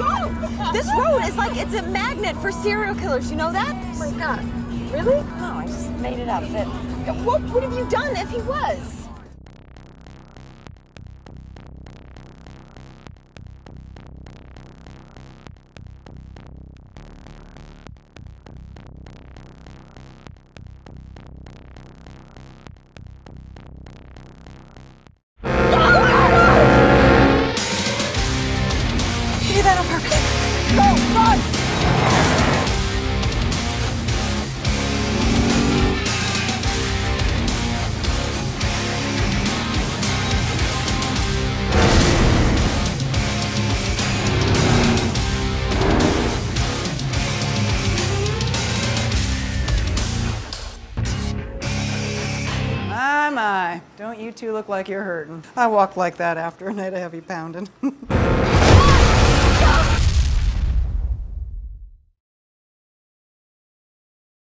go! This road is like, it's a magnet for serial killers, you know that? Oh my God. Really? No, I just made it up. But what would have you done if he was? Don't you two look like you're hurting? I walk like that after a night of heavy pounding.